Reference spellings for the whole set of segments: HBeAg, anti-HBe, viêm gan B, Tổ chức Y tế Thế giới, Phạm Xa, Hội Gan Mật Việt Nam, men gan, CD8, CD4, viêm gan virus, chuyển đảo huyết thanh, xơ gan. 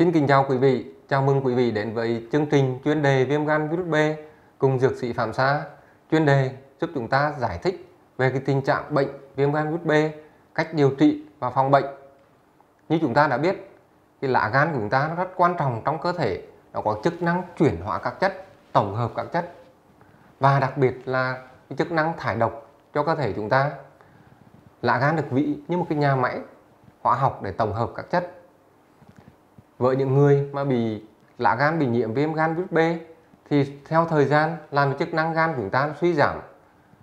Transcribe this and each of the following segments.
Xin kính chào quý vị, chào mừng quý vị đến với chương trình chuyên đề viêm gan virus B cùng dược sĩ Phạm Xa. Chuyên đề giúp chúng ta giải thích về cái tình trạng bệnh viêm gan virus B, cách điều trị và phòng bệnh. Như chúng ta đã biết, cái lá gan của chúng ta nó rất quan trọng trong cơ thể, nó có chức năng chuyển hóa các chất, tổng hợp các chất và đặc biệt là cái chức năng thải độc cho cơ thể chúng ta. Lá gan được ví như một cái nhà máy hóa học để tổng hợp các chất. Với những người mà bị lá gan bị nhiễm viêm gan virus B thì theo thời gian làm chức năng gan của chúng ta suy giảm,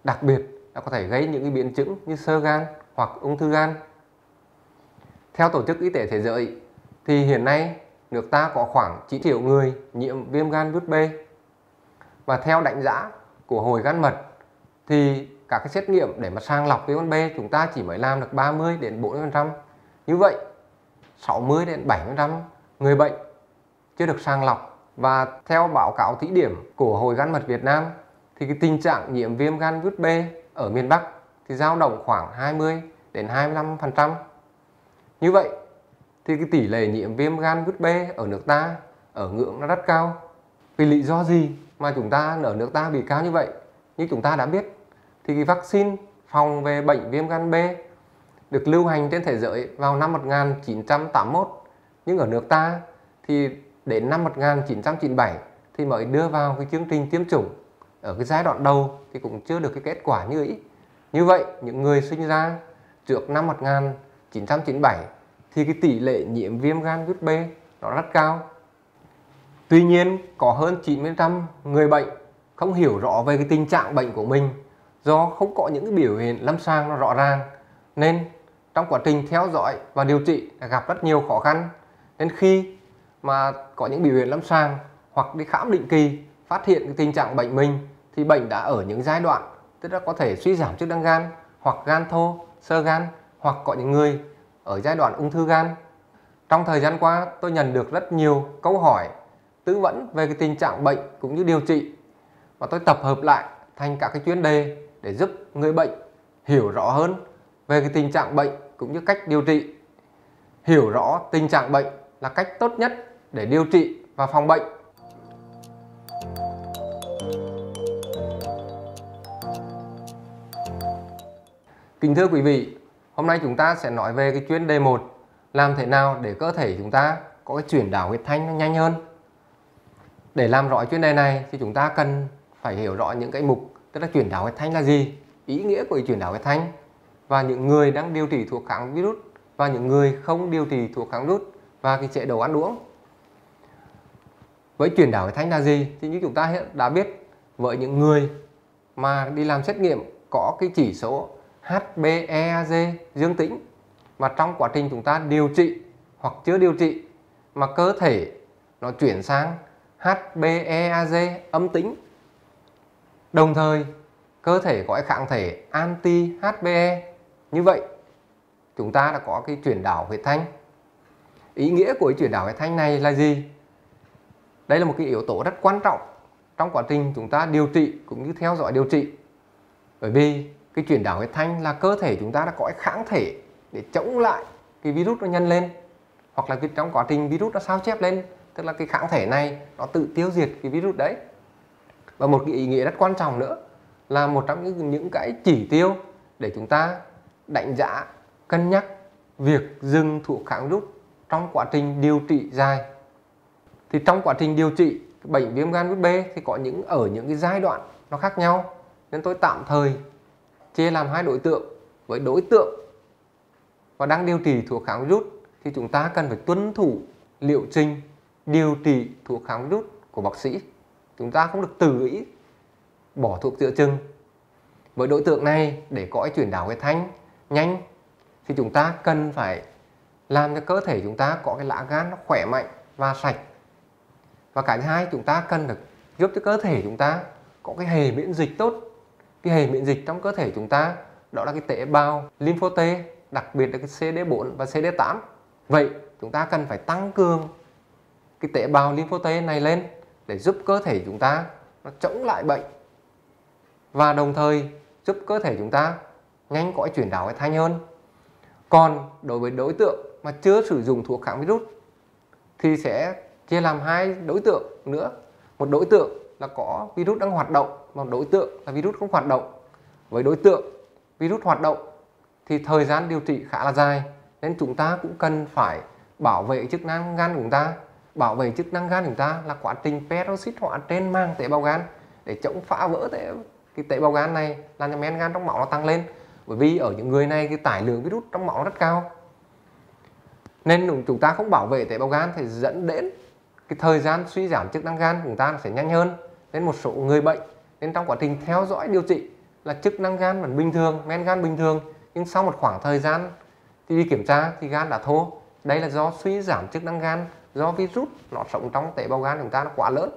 đặc biệt nó có thể gây những cái biến chứng như xơ gan hoặc ung thư gan. Theo Tổ chức Y tế Thế giới thì hiện nay nước ta có khoảng 9 triệu người nhiễm viêm gan virus B, và theo đánh giá của Hội Gan Mật thì các cái xét nghiệm để mà sàng lọc viêm gan B chúng ta chỉ mới làm được 30 đến 40%. Như vậy 60 đến 70% người bệnh chưa được sàng lọc. Và theo báo cáo thí điểm của Hội Gan Mật Việt Nam thì cái tình trạng nhiễm viêm gan virus B ở miền Bắc thì dao động khoảng 20 đến 25%. Như vậy thì cái tỷ lệ nhiễm viêm gan virus B ở nước ta ở ngưỡng nó rất cao. Vì lý do gì mà chúng ta ở nước ta bị cao như vậy? Như chúng ta đã biết thì cái vaccine phòng về bệnh viêm gan B được lưu hành trên thế giới vào năm 1981, nhưng ở nước ta thì đến năm 1997 thì mới đưa vào cái chương trình tiêm chủng. Ở cái giai đoạn đầu thì cũng chưa được cái kết quả như ý. Như vậy những người sinh ra trước năm 1997 thì cái tỷ lệ nhiễm viêm gan virus B nó rất cao. Tuy nhiên có hơn 90% người bệnh không hiểu rõ về cái tình trạng bệnh của mình do không có những cái biểu hiện lâm sàng nó rõ ràng, nên trong quá trình theo dõi và điều trị gặp rất nhiều khó khăn. Đến khi mà có những biểu hiện lâm sàng hoặc đi khám định kỳ phát hiện cái tình trạng bệnh mình thì bệnh đã ở những giai đoạn, tức là có thể suy giảm chức năng gan hoặc gan thô, xơ gan, hoặc có những người ở giai đoạn ung thư gan. Trong thời gian qua tôi nhận được rất nhiều câu hỏi tư vấn về cái tình trạng bệnh cũng như điều trị, và tôi tập hợp lại thành các cái chuyên đề để giúp người bệnh hiểu rõ hơn về cái tình trạng bệnh cũng như cách điều trị. Hiểu rõ tình trạng bệnh là cách tốt nhất để điều trị và phòng bệnh. Kính thưa quý vị, hôm nay chúng ta sẽ nói về cái chuyên đề 1, làm thế nào để cơ thể chúng ta có cái chuyển đảo huyết thanh nó nhanh hơn. Để làm rõ chuyên đề này thì chúng ta cần phải hiểu rõ những cái mục, tức là chuyển đảo huyết thanh là gì, ý nghĩa của chuyển đảo huyết thanh, và những người đang điều trị thuốc kháng virus và những người không điều trị thuốc kháng virus, và cái chế độ ăn uống. Với chuyển đảo huyết thanh là gì thì như chúng ta đã biết, với những người mà đi làm xét nghiệm có cái chỉ số HBeAg dương tính mà trong quá trình chúng ta điều trị hoặc chưa điều trị mà cơ thể nó chuyển sang HBeAg âm tính, đồng thời cơ thể có cái kháng thể anti-HBe, như vậy chúng ta đã có cái chuyển đảo huyết thanh. Ý nghĩa của chuyển đảo huyết thanh này là gì? Đây là một cái yếu tố rất quan trọng trong quá trình chúng ta điều trị cũng như theo dõi điều trị, bởi vì cái chuyển đảo huyết thanh là cơ thể chúng ta đã có cái kháng thể để chống lại cái virus nó nhân lên, hoặc là trong quá trình virus nó sao chép lên, tức là cái kháng thể này nó tự tiêu diệt cái virus đấy. Và một cái ý nghĩa rất quan trọng nữa là một trong những cái chỉ tiêu để chúng ta đánh giá, cân nhắc việc dừng thuốc kháng virus trong quá trình điều trị dài. Thì trong quá trình điều trị bệnh viêm gan virus B thì có những ở những cái giai đoạn nó khác nhau, nên tôi tạm thời chia làm hai đối tượng. Với đối tượng và đang điều trị thuốc kháng virus thì chúng ta cần phải tuân thủ liệu trình điều trị thuốc kháng virus của bác sĩ, chúng ta không được tự ý bỏ thuốc giữa chừng. Với đối tượng này, để có chuyển đảo huyết thanh nhanh thì chúng ta cần phải làm cho cơ thể chúng ta có cái lá gan nó khỏe mạnh và sạch. Và cái thứ hai, chúng ta cần được giúp cho cơ thể chúng ta có cái hệ miễn dịch tốt. Cái hệ miễn dịch trong cơ thể chúng ta đó là cái tế bào lympho T, đặc biệt là cái CD4 và CD8. Vậy chúng ta cần phải tăng cường cái tế bào lympho T này lên để giúp cơ thể chúng ta nó chống lại bệnh, và đồng thời giúp cơ thể chúng ta nhanh có chuyển đảo huyết thanh hơn. Còn đối với đối tượng mà chưa sử dụng thuốc kháng virus thì sẽ chia làm hai đối tượng nữa. Một đối tượng là có virus đang hoạt động, một đối tượng là virus không hoạt động. Với đối tượng virus hoạt động thì thời gian điều trị khá là dài, nên chúng ta cũng cần phải bảo vệ chức năng gan của chúng ta. Bảo vệ chức năng gan của chúng ta là quá trình peroxit hóa trên màng tế bào gan để chống phá vỡ tế bào gan này, làm cho men gan trong máu nó tăng lên. Bởi vì ở những người này cái tải lượng virus trong máu rất cao, nên chúng ta không bảo vệ tế bào gan thì dẫn đến cái thời gian suy giảm chức năng gan của chúng ta sẽ nhanh hơn. Nên một số người bệnh nên trong quá trình theo dõi điều trị là chức năng gan vẫn bình thường, men gan bình thường, nhưng sau một khoảng thời gian thì đi kiểm tra thì gan đã thô. Đây là do suy giảm chức năng gan, do virus nó sống trong tế bào gan của chúng ta nó quá lớn.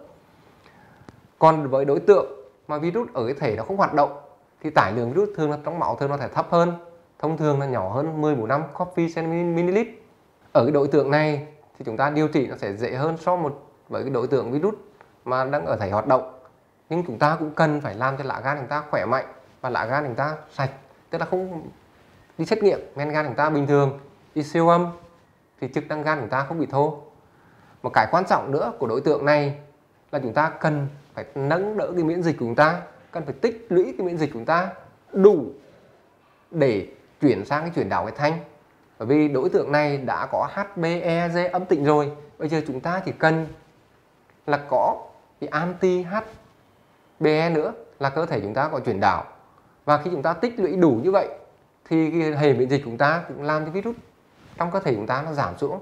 Còn với đối tượng mà virus ở cái thể nó không hoạt động thì tải lượng virus thường là trong máu thường nó thể thấp hơn, thông thường là nhỏ hơn 14,5 copy/ml. Ở cái đối tượng này thì chúng ta điều trị nó sẽ dễ hơn so với cái đối tượng virus mà đang ở thể hoạt động. Nhưng chúng ta cũng cần phải làm cho lá gan chúng ta khỏe mạnh và lá gan chúng ta sạch, tức là không đi xét nghiệm men gan chúng ta bình thường, đi siêu âm thì chức năng gan chúng ta không bị thô. Một cái quan trọng nữa của đối tượng này là chúng ta cần phải nâng đỡ cái miễn dịch của chúng ta, cần phải tích lũy cái miễn dịch của chúng ta đủ để chuyển sang cái chuyển đảo cái thanh. Bởi vì đối tượng này đã có HBeAg âm tịnh rồi, bây giờ chúng ta chỉ cần là có cái anti-HBe nữa là cơ thể chúng ta có chuyển đảo. Và khi chúng ta tích lũy đủ như vậy thì cái hệ miễn dịch của chúng ta cũng làm cho virus trong cơ thể chúng ta nó giảm xuống.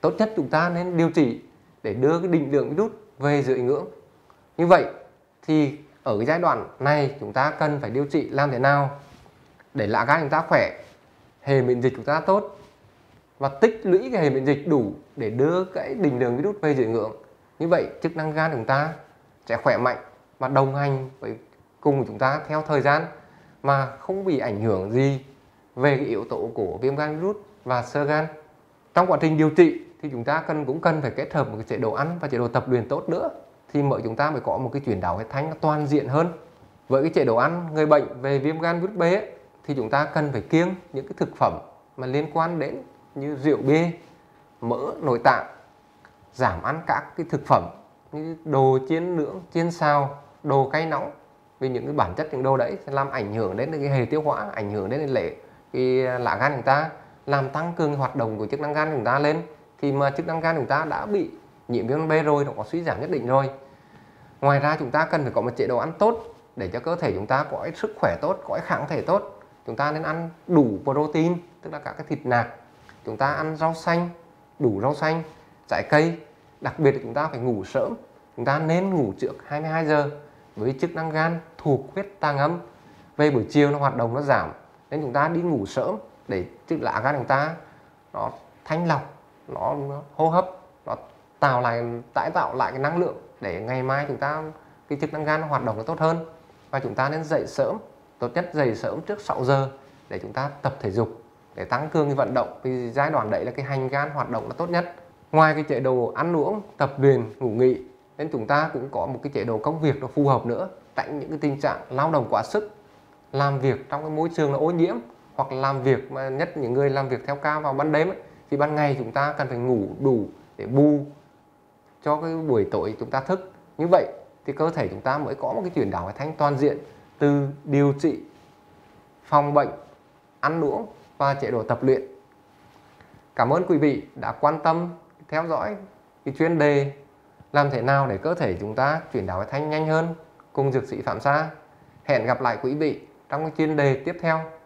Tốt nhất chúng ta nên điều trị để đưa cái định lượng virus về dưới ngưỡng. Như vậy thì ở cái giai đoạn này chúng ta cần phải điều trị làm thế nào để lá gan chúng ta khỏe, hệ miễn dịch chúng ta tốt và tích lũy cái hệ miễn dịch đủ để đưa cái định lượng virus về dưới ngưỡng. Như vậy chức năng gan chúng ta sẽ khỏe mạnh và đồng hành với cùng chúng ta theo thời gian mà không bị ảnh hưởng gì về cái yếu tố của viêm gan virus và xơ gan. Trong quá trình điều trị thì chúng ta cũng cần phải kết hợp một cái chế độ ăn và chế độ tập luyện tốt nữa thì chúng ta mới có một cái chuyển đảo huyết thanh toàn diện hơn. Với cái chế độ ăn, người bệnh về viêm gan virus B ấy, thì chúng ta cần phải kiêng những cái thực phẩm mà liên quan đến như rượu bia, mỡ, nội tạng, giảm ăn các cái thực phẩm như đồ chiên nướng, chiên xào, đồ cay nóng, vì những cái bản chất những đồ đấy sẽ làm ảnh hưởng đến cái hệ tiêu hóa, ảnh hưởng đến cái lá gan của chúng ta, làm tăng cường hoạt động của chức năng gan của chúng ta lên. Thì mà chức năng gan của chúng ta đã bị nhiễm viêm B rồi, nó có suy giảm nhất định rồi. Ngoài ra chúng ta cần phải có một chế độ ăn tốt để cho cơ thể chúng ta có sức khỏe tốt, có kháng thể tốt. Chúng ta nên ăn đủ protein, tức là các cái thịt nạc. Chúng ta ăn rau xanh, đủ rau xanh, trái cây. Đặc biệt là chúng ta phải ngủ sớm. Chúng ta nên ngủ trước 22 giờ. Với chức năng gan thuộc huyết tàng âm, về buổi chiều nó hoạt động nó giảm, nên chúng ta đi ngủ sớm để chức lá gan chúng ta nó thanh lọc, nó hô hấp, nó tái tạo lại cái năng lượng để ngày mai chúng ta cái chức năng gan nó hoạt động nó tốt hơn. Và chúng ta nên dậy sớm, tốt nhất dậy sớm trước 6 giờ để chúng ta tập thể dục, để tăng cường cái vận động, vì giai đoạn đấy là cái hành gan hoạt động nó tốt nhất. Ngoài cái chế độ ăn uống, tập luyện, ngủ nghỉ, nên chúng ta cũng có một cái chế độ công việc nó phù hợp nữa, tránh những cái tình trạng lao động quá sức, làm việc trong cái môi trường nó ô nhiễm, hoặc làm việc mà nhất những người làm việc theo ca vào ban đêm ấy, thì ban ngày chúng ta cần phải ngủ đủ để bù cho cái buổi tối chúng ta thức. Như vậy thì cơ thể chúng ta mới có một cái chuyển đảo huyết thanh toàn diện từ điều trị, phòng bệnh, ăn uống và chế độ tập luyện. Cảm ơn quý vị đã quan tâm theo dõi cái chuyên đề làm thế nào để cơ thể chúng ta chuyển đảo huyết thanh nhanh hơn cùng Dược sĩ Phạm Xa. Hẹn gặp lại quý vị trong cái chuyên đề tiếp theo.